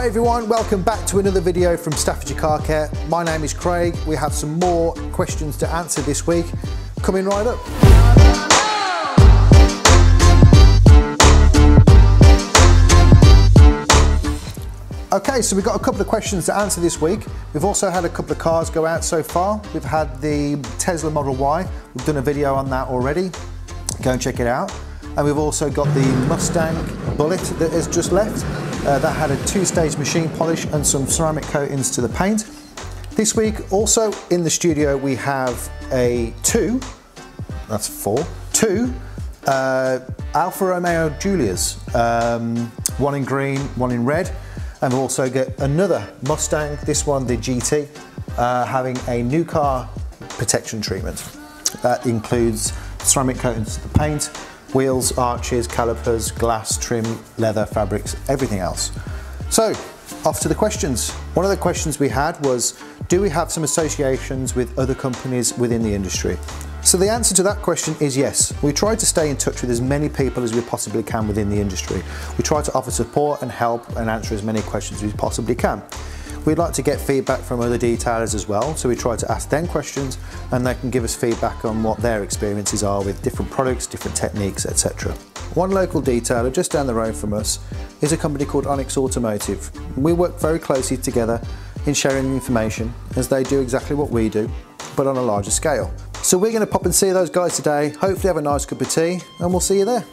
Hi everyone, welcome back to another video from Staffordshire Car Care. My name is Craig. We have some more questions to answer this week. Coming right up. Okay, so we've got a couple of questions to answer this week. We've also had a couple of cars go out so far. We've had the Tesla Model Y. We've done a video on that already. Go and check it out. And we've also got the Mustang Bullitt that has just left. That had a two-stage machine polish and some ceramic coatings to the paint. This week, also in the studio, we have a two Alfa Romeo Giulias. One in green, one in red. And we'll also get another Mustang, this one the GT, having a new car protection treatment. That includes ceramic coatings to the paint, wheels, arches, calipers, glass, trim, leather, fabrics, everything else. So, off to the questions. One of the questions we had was, do we have some associations with other companies within the industry? So the answer to that question is yes. We try to stay in touch with as many people as we possibly can within the industry. We try to offer support and help and answer as many questions as we possibly can. We'd like to get feedback from other detailers as well, so we try to ask them questions and they can give us feedback on what their experiences are with different products, different techniques, etc. One local detailer just down the road from us is a company called Onyx Automotive. We work very closely together in sharing information as they do exactly what we do, but on a larger scale. So we're going to pop and see those guys today, hopefully have a nice cup of tea, and we'll see you there.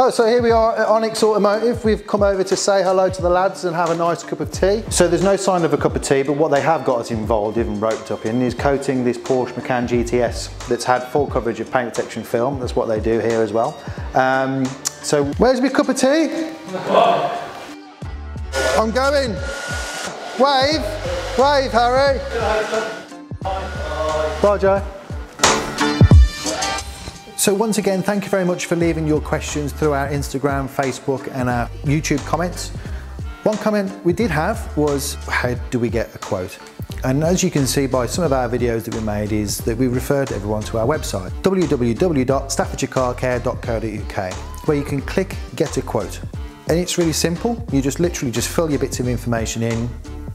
Oh, so here we are at Onyx Automotive. We've come over to say hello to the lads and have a nice cup of tea. So there's no sign of a cup of tea, but what they have got us involved and roped up in is coating this Porsche Macan GTS that's had full coverage of paint protection film. That's what they do here as well. So where's my cup of tea? I'm going. Wave. Wave, Harry. Bye, Joe. So once again, thank you very much for leaving your questions through our Instagram, Facebook, and our YouTube comments. One comment we did have was, how do we get a quote? And as you can see by some of our videos that we made is that we referred everyone to our website, www.staffordshire.co.uk, where you can click Get a Quote. And it's really simple. You just literally just fill your bits of information in,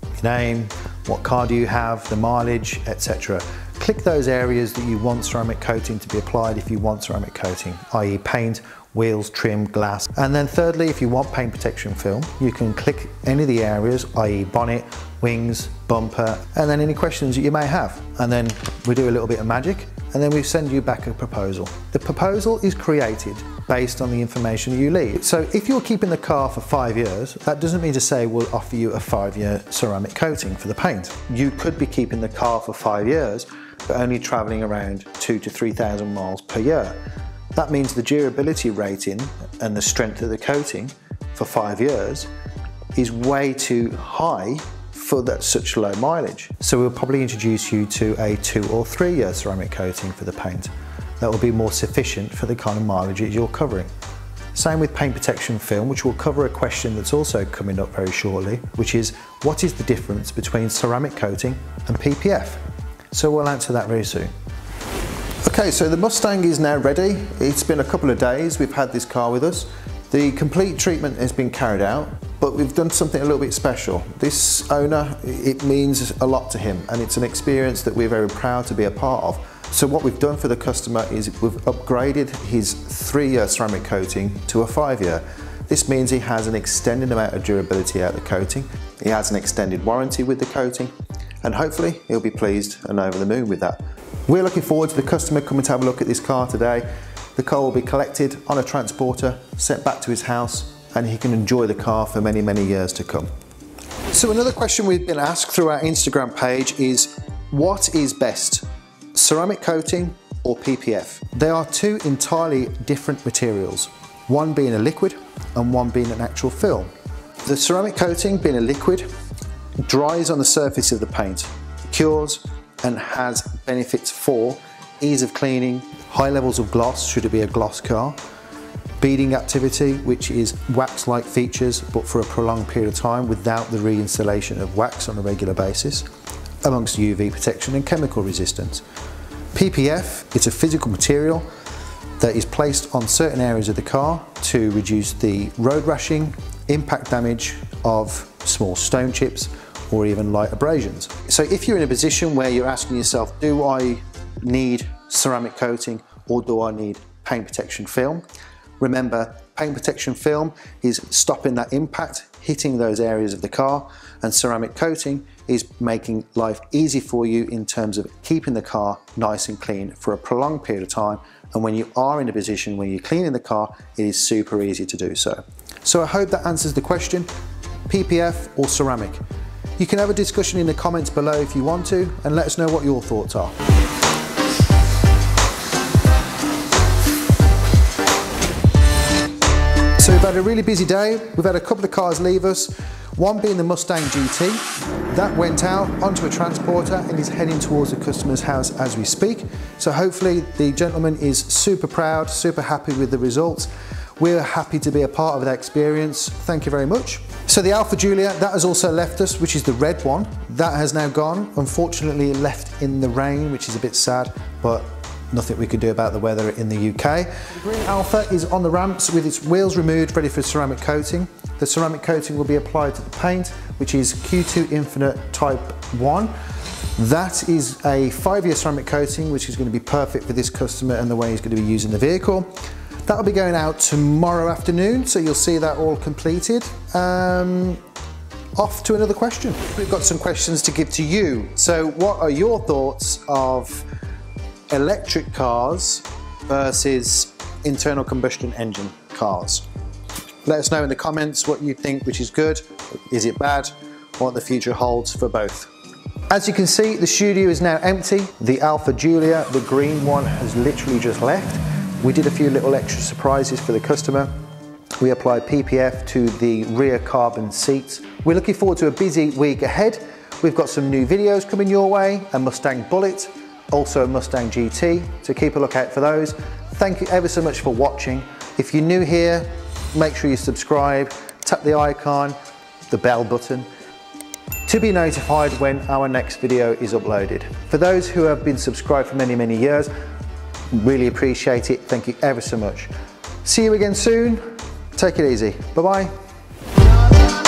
your name, what car do you have, the mileage, etc. Click those areas that you want ceramic coating to be applied if you want ceramic coating, i.e. paint, wheels, trim, glass. And then thirdly, if you want paint protection film, you can click any of the areas, i.e. bonnet, wings, bumper, and then any questions that you may have. And then we do a little bit of magic, and then we send you back a proposal. The proposal is created based on the information you leave. So if you're keeping the car for 5 years, that doesn't mean to say we'll offer you a 5-year ceramic coating for the paint. You could be keeping the car for 5 years, but only traveling around 2,000 to 3,000 miles per year. That means the durability rating and the strength of the coating for 5 years is way too high for that such low mileage. So we'll probably introduce you to a 2- or 3-year ceramic coating for the paint. That will be more sufficient for the kind of mileage that you're covering. Same with paint protection film, which will cover a question that's also coming up very shortly, which is what is the difference between ceramic coating and PPF? So we'll answer that very soon. Okay, so the Mustang is now ready. It's been a couple of days we've had this car with us. The complete treatment has been carried out, but we've done something a little bit special. This owner, it means a lot to him, and it's an experience that we're very proud to be a part of. So what we've done for the customer is we've upgraded his 3-year ceramic coating to a 5-year. This means he has an extended amount of durability out of the coating, he has an extended warranty with the coating, and hopefully he'll be pleased and over the moon with that. We're looking forward to the customer coming to have a look at this car today. The car will be collected on a transporter, sent back to his house, and he can enjoy the car for many, many years to come. So another question we've been asked through our Instagram page is, what is best, ceramic coating or PPF? They are two entirely different materials, one being a liquid and one being an actual film. The ceramic coating, being a liquid, dries on the surface of the paint, cures and has benefits for ease of cleaning, high levels of gloss, should it be a gloss car, beading activity, which is wax-like features, but for a prolonged period of time without the reinstallation of wax on a regular basis, amongst UV protection and chemical resistance. PPF, it's a physical material that is placed on certain areas of the car to reduce the road rashing, impact damage of small stone chips or even light abrasions. So if you're in a position where you're asking yourself, do I need ceramic coating or do I need paint protection film? Remember, paint protection film is stopping that impact, hitting those areas of the car, and ceramic coating is making life easy for you in terms of keeping the car nice and clean for a prolonged period of time. And when you are in a position where you're cleaning the car, it is super easy to do so. So I hope that answers the question, PPF or ceramic? You can have a discussion in the comments below if you want to, and let us know what your thoughts are. So we've had a really busy day. We've had a couple of cars leave us, one being the Mustang GT. That went out onto a transporter and is heading towards the customer's house as we speak. So hopefully the gentleman is super proud, super happy with the results. We're happy to be a part of that experience. Thank you very much. So the Alfa Giulia, that has also left us, which is the red one. That has now gone. Unfortunately left in the rain, which is a bit sad, but nothing we can do about the weather in the UK. The green Alfa is on the ramps with its wheels removed, ready for ceramic coating. The ceramic coating will be applied to the paint, which is Q2 Infinite Type 1. That is a 5-year ceramic coating, which is going to be perfect for this customer and the way he's going to be using the vehicle. That'll be going out tomorrow afternoon, so you'll see that all completed. Off to another question. We've got some questions to give to you. So what are your thoughts of electric cars versus internal combustion engine cars? Let us know in the comments what you think, which is good, is it bad, what the future holds for both. As you can see, the studio is now empty. The Alfa Giulia, the green one, has literally just left. We did a few little extra surprises for the customer. We applied PPF to the rear carbon seats. We're looking forward to a busy week ahead. We've got some new videos coming your way, a Mustang Bullitt, also a Mustang GT, so keep a lookout for those. Thank you ever so much for watching. If you're new here, make sure you subscribe, tap the icon, the bell button, to be notified when our next video is uploaded. For those who have been subscribed for many, many years, really appreciate it. Thank you ever so much. See you again soon. Take it easy. Bye-bye.